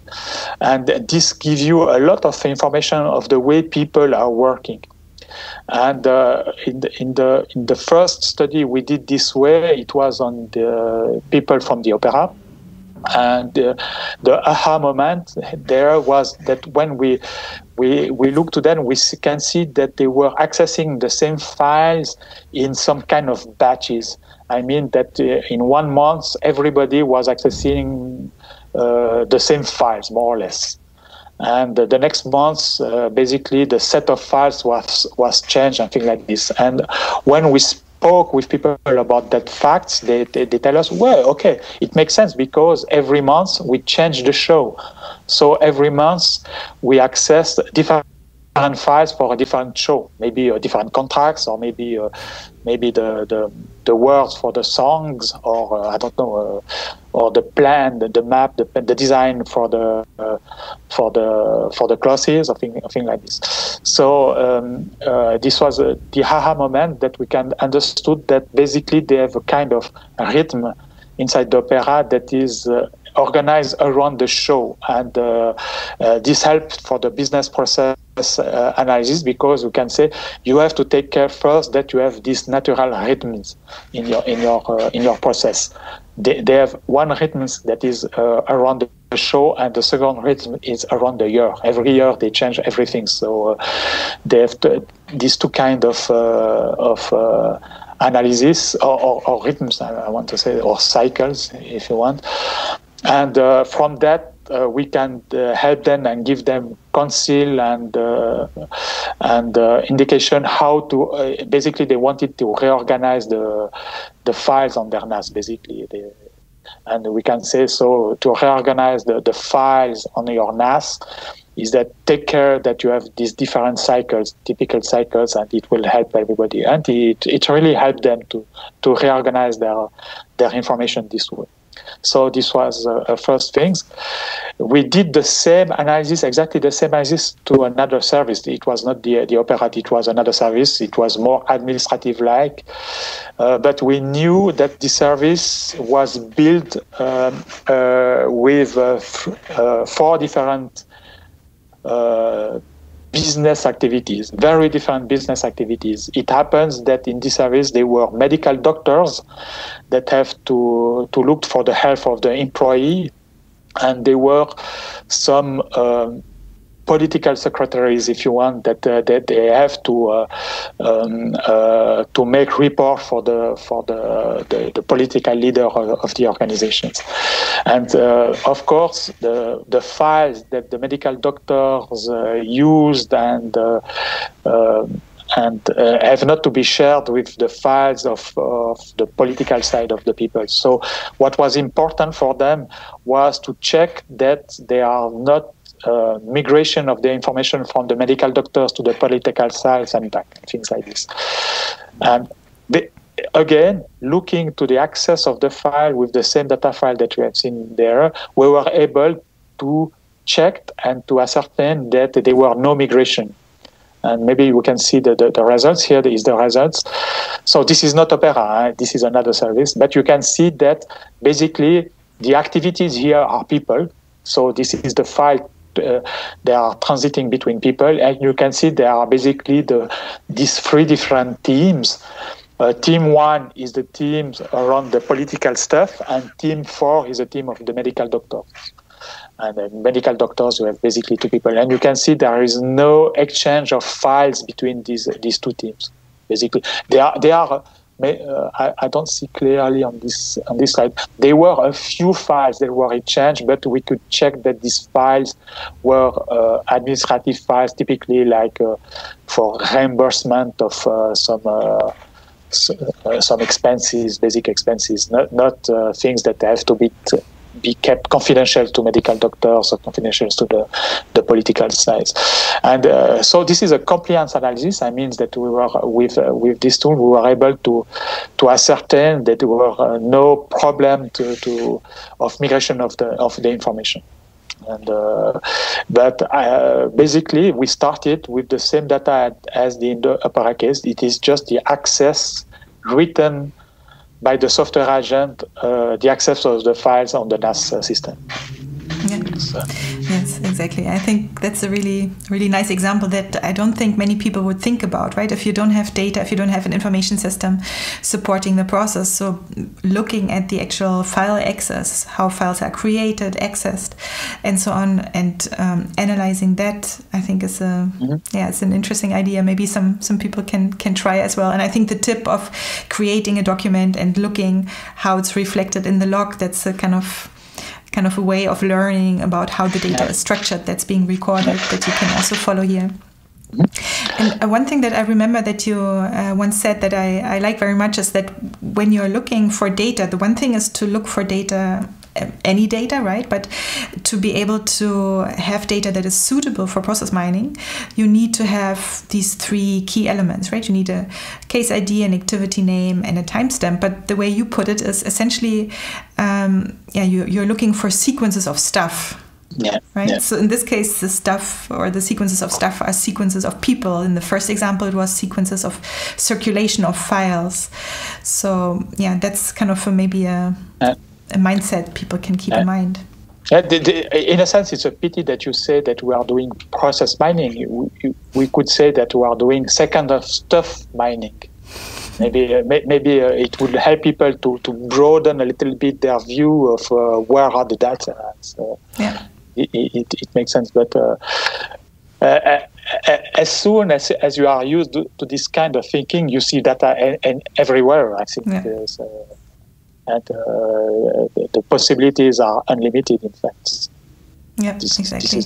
And this gives you a lot of information of the way people are working. And in the first study we did this way, it was on the people from the opera. And the aha moment there was that when we look to them, we can see that they were accessing the same files in some kind of batches. I mean that in 1 month, everybody was accessing the same files, more or less. And the next month, basically, the set of files was changed and things like this. And when we spoke with people about that fact, they tell us, well, okay, it makes sense, because every month we change the show. So every month we access different files for a different show, maybe different contracts, or maybe the words for the songs, or I don't know, or the plan, the map, the design for the classes, or thing like this. So this was the aha moment that we can understood that basically they have a kind of rhythm inside the opera that is organized around the show, and this helped for the business process analysis, because you can say you have to take care first that you have these natural rhythms in your process. They have one rhythm that is around the show, and the second rhythm is around the year. Every year they change everything, so they have these two kind of analysis or rhythms, I want to say, or cycles, if you want. And from that, we can help them and give them counsel and indication how to basically they wanted to reorganize the files on their NAS, basically. And we can say, so to reorganize the files on your NAS is that take care that you have these different cycles, typical cycles, and it will help everybody. And it really helped them to reorganize their information this way. So this was first things. We did the same analysis, exactly the same analysis, to another service. It was not the opera, it was another service. It was more administrative-like. But we knew that the service was built with four different business activities, very different business activities. It happens that in this service they were medical doctors that have to look for the health of the employee, and they were some political secretaries, if you want, that they have to make report for the political leader of the organizations. And of course, the files that the medical doctors used and have not to be shared with the files of the political side of the people. So what was important for them was to check that they are not migration of the information from the medical doctors to the political sites and back, and things like this. And again, looking to the access of the file with the same data file that we have seen there, we were able to check and to ascertain that there were no migration. And maybe we can see the results here. Is the results. So this is not Opera, this is another service, but you can see that basically the activities here are people. So this is the file. They are transiting between people, and you can see there are basically these three different teams Team 1 is the teams around the political stuff, and team 4 is a team of the medical doctors. And the medical doctors, we have basically two people. And you can see there is no exchange of files between these two teams. Basically, they are. I don't see clearly on this slide. There were a few files that were exchanged, but we could check that these files were administrative files, typically like for reimbursement of some expenses, basic expenses, not things that have to be kept confidential to medical doctors or confidential to the political sides. And so this is a compliance analysis. That means that we were with this tool, we were able to ascertain that there were no problem of migration of the information. And but basically we started with the same data as the Opera case. It is just the access written by the software agent, the access of the files on the NAS system. Yeah. So. Yes, exactly. I think that's a really, really nice example that I don't think many people would think about, right? If you don't have data, if you don't have an information system supporting the process, so looking at the actual file access, how files are created, accessed, and so on, and analyzing that, I think is a it's an interesting idea. Maybe some people can try as well. And I think the tip of creating a document and looking how it's reflected in the log, that's a kind of a way of learning about how the data is structured that's being recorded that you can also follow here. And one thing that I remember that you once said that I like very much is that when you're looking for data, the one thing is to look for data, any data, right? But to be able to have data that is suitable for process mining, you need to have these three key elements, right? You need a case ID, an activity name, and a timestamp. But the way you put it is essentially, you're looking for sequences of stuff. Yeah, right. Yeah. So in this case, the stuff or the sequences of stuff are sequences of people. In the first example, it was sequences of circulation of files. So yeah, that's kind of maybe a mindset people can keep in mind. In a sense, it's a pity that you say that we are doing process mining. We could say that we are doing second of stuff mining. Maybe it would help people to broaden a little bit their view of where are the data. So it makes sense. But as soon as you are used to this kind of thinking, you see data and everywhere. I think the possibilities are unlimited. In fact, exactly. This is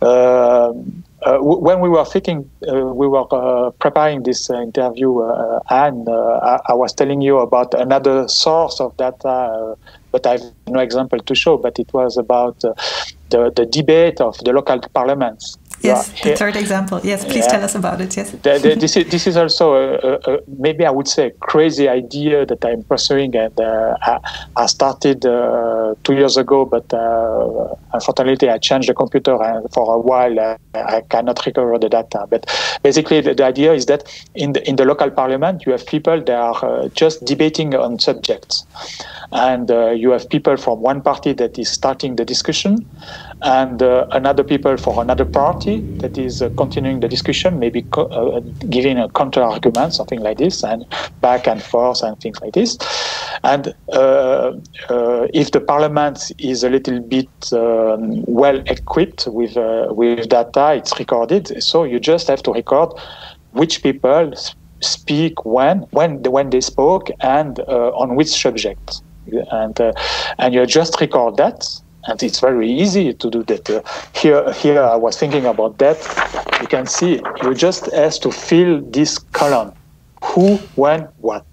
the when we were thinking, preparing this interview, Anne, I was telling you about another source of data, but I have no example to show. But it was about the debate of the local parliaments. Yes, the third example. Yes, please tell us about it. Yes, this is also maybe I would say a crazy idea that I'm pursuing, and I started 2 years ago. But unfortunately, I changed the computer, and for a while I cannot recover the data. But basically, the idea is that in the local parliament, you have people that are just debating on subjects, and you have people from one party that is starting the discussion, and another people for another party that is continuing the discussion, maybe giving a counter-argument, something like this, and back and forth and things like this. And if the parliament is a little bit well-equipped with data, it's recorded. So you just have to record which people speak when they spoke, and on which subject. And you just record that. And it's very easy to do that. Here I was thinking about that. You can see you just have to fill this column: who, when, what,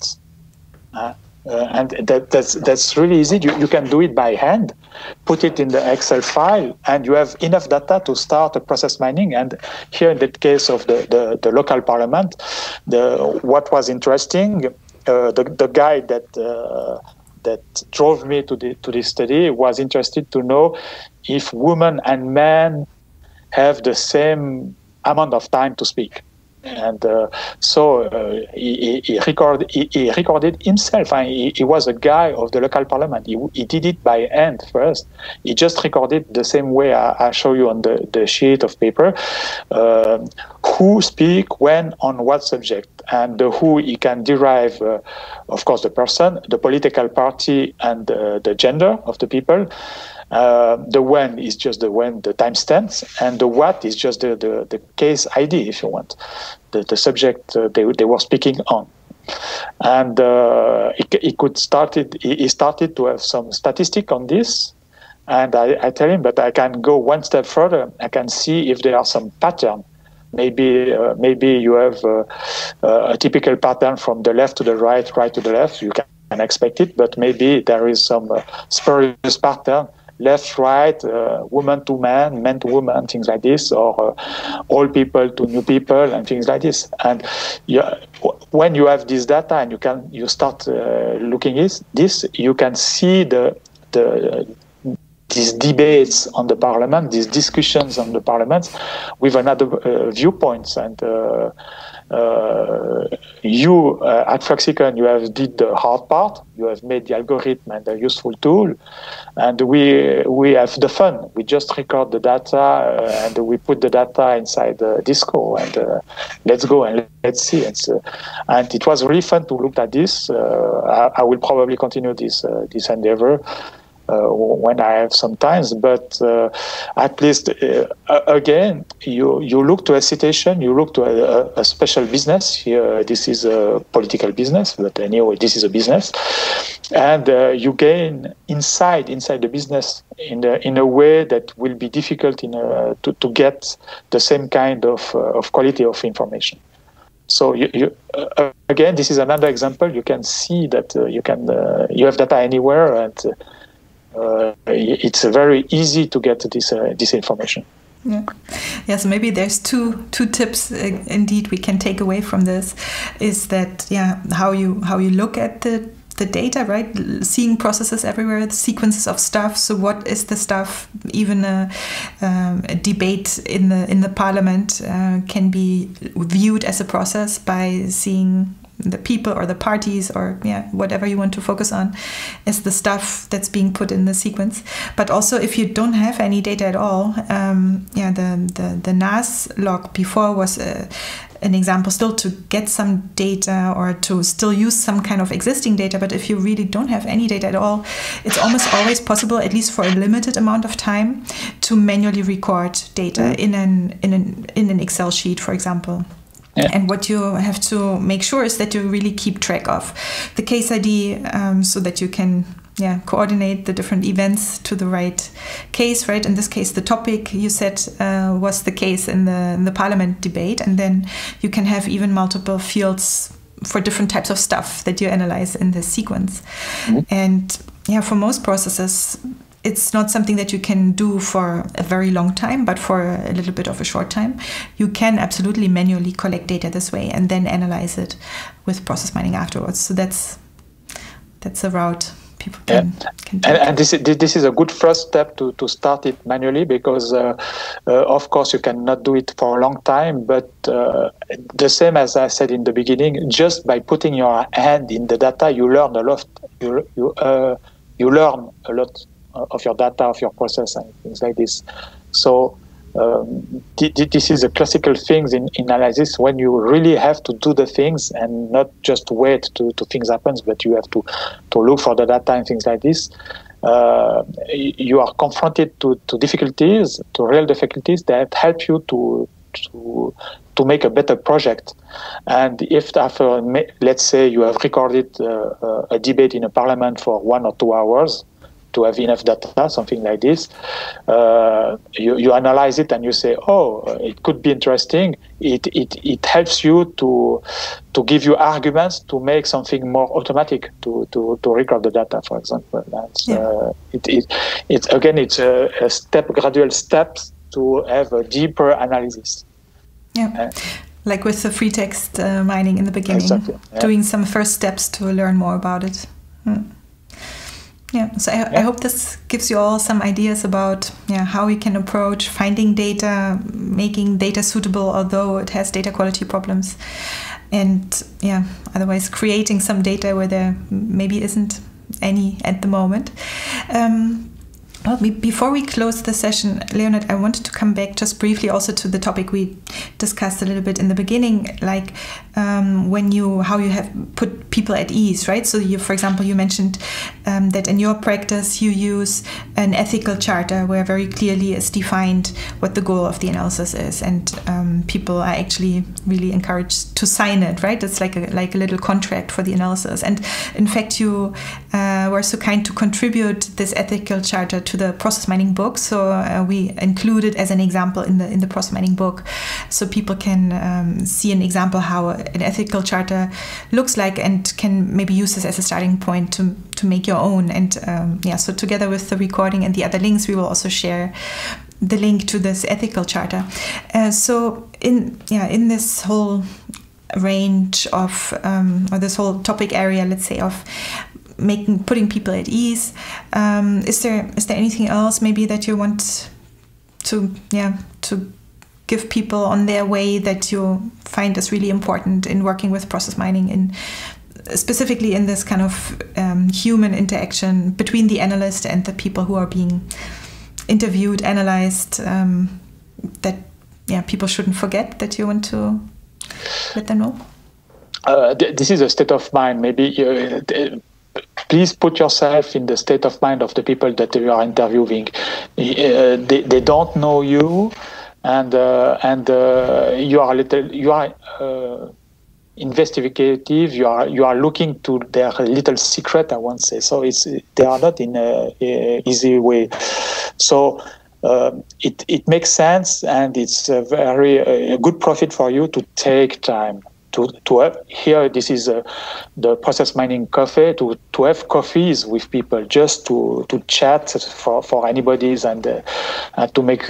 and that's really easy. You can do it by hand, put it in the Excel file, and you have enough data to start a process mining. And here in the case of the local parliament, what was interesting, the guy that. That drove me to this study was interested to know if women and men have the same amount of time to speak, and so he recorded himself. And he was a guy of the local parliament. He did it by hand first. He just recorded the same way I show you on the sheet of paper: who speak when on what subject, and the who you can derive, of course, the person, the political party, and the gender of the people. The when is just the when, the time stamps, and the what is just the case ID, if you want, the subject they were speaking on. And he started to have some statistic on this. And I tell him, but I can go one step further. I can see if there are some pattern. Maybe maybe you have a typical pattern from the left to the right, right to the left. You can expect it, but maybe there is some spurious pattern, left, right, woman to man, man to woman, things like this, or old people to new people, and things like this. And you, when you have this data and you start looking at this, you can see these debates on the parliament, these discussions on the parliament, with another viewpoints. And you at Fluxicon, you have did the hard part. You have made the algorithm and a useful tool, and we have the fun. We just record the data and we put the data inside the Disco, and let's go and let's see. And, so, and it was really fun to look at this. I will probably continue this endeavor when I have some time, but at least again, you look to a situation, you look to a special business. Here, this is a political business, but anyway, this is a business, and you gain inside the business in a way that will be difficult to get the same kind of quality of information. So you again, this is another example. You can see that you have data anywhere, and it's very easy to get this information. Yeah. Yeah, so maybe there's two tips indeed we can take away from this, is that how you look at the data, right? Seeing processes everywhere, the sequences of stuff. So what is the stuff? Even a debate in the parliament can be viewed as a process by seeing the people or the parties or whatever you want to focus on is the stuff that's being put in the sequence. But also, if you don't have any data at all, the NAS log before was an example still to get some data or to still use some kind of existing data. But if you really don't have any data at all, it's almost always possible, at least for a limited amount of time, to manually record data in an Excel sheet, for example. Yeah. And what you have to make sure is that you really keep track of the case ID, so that you can coordinate the different events to the right case, right? In this case, the topic you said was the case in the parliament debate. And then you can have even multiple fields for different types of stuff that you analyze in this sequence. Mm-hmm. And for most processes, it's not something that you can do for a very long time, but for a little bit of a short time, you can absolutely manually collect data this way and then analyze it with process mining afterwards. So that's a route people can take. And this is a good first step to start it manually, because of course you cannot do it for a long time, but the same as I said in the beginning, just by putting your hand in the data, you learn a lot. You learn a lot of your data, of your process, and things like this. So this is a classical thing in analysis, when you really have to do the things and not just wait to things happen, but you have to look for the data and things like this. You are confronted to difficulties, to real difficulties that help you to make a better project. And if after, let's say, you have recorded a debate in a parliament for 1 or 2 hours, to have enough data, something like this, you analyze it and you say, oh, it could be interesting. It helps you to give you arguments to make something more automatic, to record the data, for example. And, it's a gradual steps to have a deeper analysis. Yeah. Like with the free text mining in the beginning, exactly, doing some first steps to learn more about it. Mm. Yeah, so I hope this gives you all some ideas about how you can approach finding data, making data suitable, although it has data quality problems, and otherwise creating some data where there maybe isn't any at the moment. Well, before we close the session, Léonard, I wanted to come back just briefly also to the topic we discussed a little bit in the beginning, like how you have put people at ease, right? So you, for example, you mentioned that in your practice you use an ethical charter where very clearly is defined what the goal of the analysis is, and people are actually really encouraged to sign it, right? It's like a little contract for the analysis. And in fact, you were so kind to contribute this ethical charter to the process mining book, so we include it as an example in the process mining book, so people can see an example how an ethical charter looks like and can maybe use this as a starting point to make your own. And yeah, so together with the recording and the other links, we will also share the link to this ethical charter. So in this whole range of or this whole topic area, let's say, of putting people at ease, is there anything else maybe that you want to give people on their way that you find is really important in working with process mining, in specifically in this kind of human interaction between the analyst and the people who are being interviewed, analyzed, that people shouldn't forget, that you want to let them know? This is a state of mind. Maybe please put yourself in the state of mind of the people that you are interviewing. They don't know you, and you are investigative. You are looking to their little secret, I won't say. So they are not in a easy way. So it makes sense, and it's a very good profit for you to take time. Here, this is the Process Mining Café, to have coffees with people, just to chat for anybody's, and to make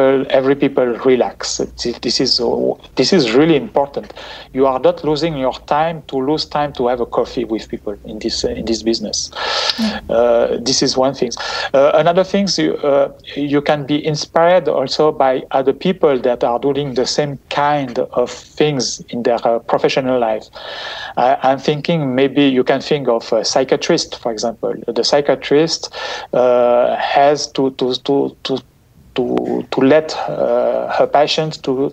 every people relax. This is really important. You are not losing your time to lose time to have a coffee with people in this business. Mm-hmm. This is one thing. Another thing, you can be inspired also by other people that are doing the same kind of things in their professional life. I'm thinking maybe you can think of a psychiatrist, for example. The psychiatrist has to let her patient to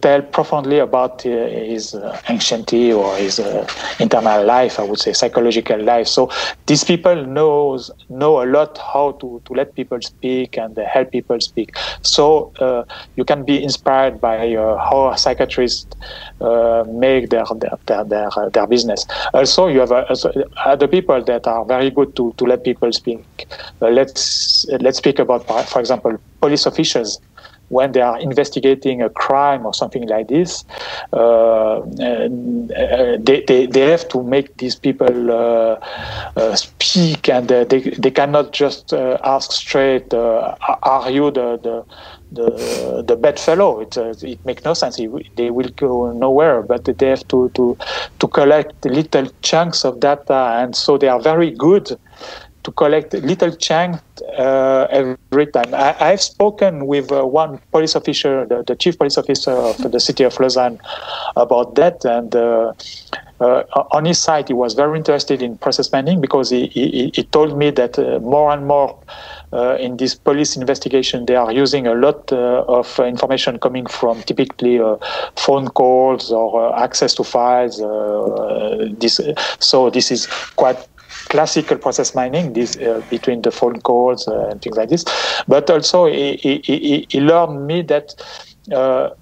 tell profoundly about his anxiety or his internal life, I would say, psychological life. So these people know a lot how to let people speak and help people speak. So you can be inspired by how psychiatrists make their business. Also, you have other people that are very good to let people speak. Let's speak about, for example, police officials. When they are investigating a crime or something like this, they have to make these people speak, and they cannot just ask straight, are you the bad fellow? It makes no sense. They will go nowhere, but they have to collect little chunks of data, and so they are very good to collect little chunk every time. I've spoken with one police officer, the chief police officer of the city of Lausanne, about that, and on his side, he was very interested in process mining, because he told me that more and more in this police investigation, they are using a lot of information coming from typically phone calls or access to files. So this is quite classical process mining, this between the phone calls and things like this. But also he learned me that do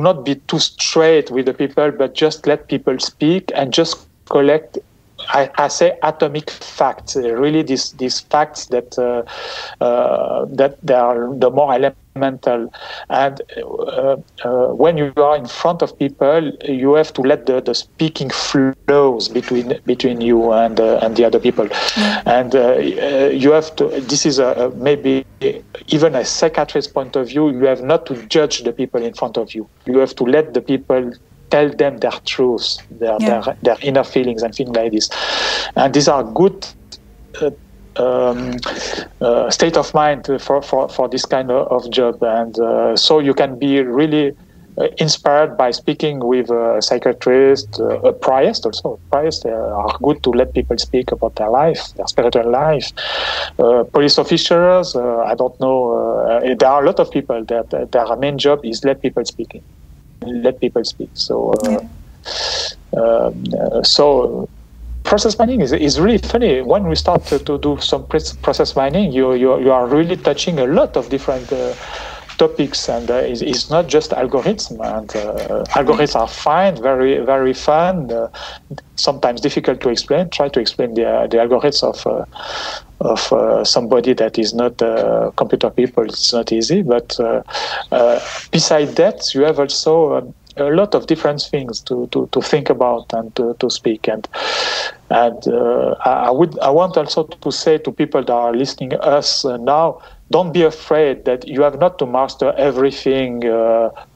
not be too straight with the people, but just let people speak and just collect, I say, atomic facts. Really, these facts that that they are the more elemental. And when you are in front of people, you have to let the speaking flows between you and the other people. And you have to. This is maybe even a psychiatrist's point of view. You have not to judge the people in front of you. You have to let the people tell them their truths, their inner feelings and things like this. And these are good state of mind for this kind of job. And so you can be really inspired by speaking with a psychiatrist, a priest also. Priests are good to let people speak about their life, their spiritual life. Police officers, I don't know. There are a lot of people that their main job is let people speak. So, so process mining is really funny. When we start to do some process mining, you are really touching a lot of different topics, and it's not just algorithms. And algorithms are fine, very, very fun. Sometimes difficult to explain. Try to explain the algorithms of somebody that is not computer people. It's not easy. But beside that, you have also a lot of different things to think about and to speak. And I want also to say to people that are listening us now, don't be afraid that you have not to master everything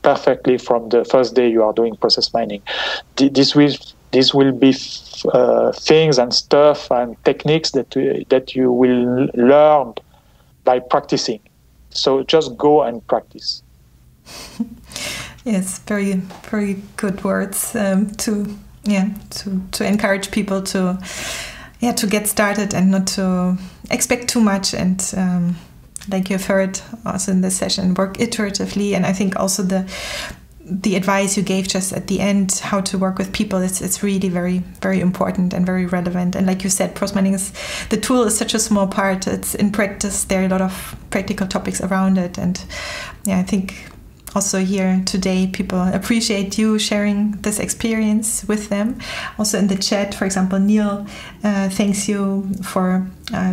perfectly from the first day you are doing process mining. This will be things and stuff and techniques that you will learn by practicing. So just go and practice. Yes, very, very good words to encourage people to get started and not to expect too much, and like you've heard also in this session, work iteratively. And I think also the advice you gave just at the end, how to work with people, it's really very, very important and very relevant. And like you said, process mining is, the tool is such a small part. It's in practice, there are a lot of practical topics around it. And yeah, I think also here today, people appreciate you sharing this experience with them. Also in the chat, for example, Neil thanks you for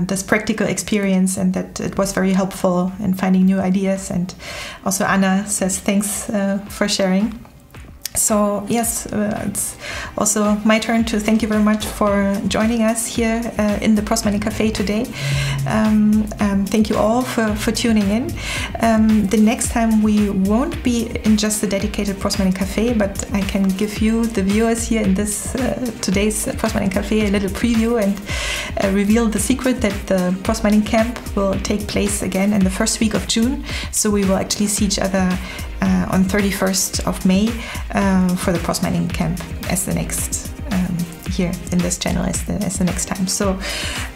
this practical experience and that it was very helpful in finding new ideas. And also Anna says thanks for sharing. So yes, it's also my turn to thank you very much for joining us here in the Process Mining Café today. Thank you all for tuning in. The next time we won't be in just the dedicated Process Mining Café, but I can give you, the viewers here in this today's Process Mining Café, a little preview and reveal the secret that the Process Mining Camp will take place again in the first week of June. So we will actually see each other on 31st of May for the Process Mining Camp as the next here in this channel as the next time. So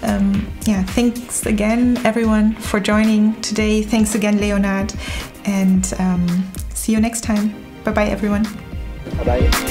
yeah, thanks again everyone for joining today. Thanks again, Leonard, and see you next time. Bye bye everyone. Bye bye.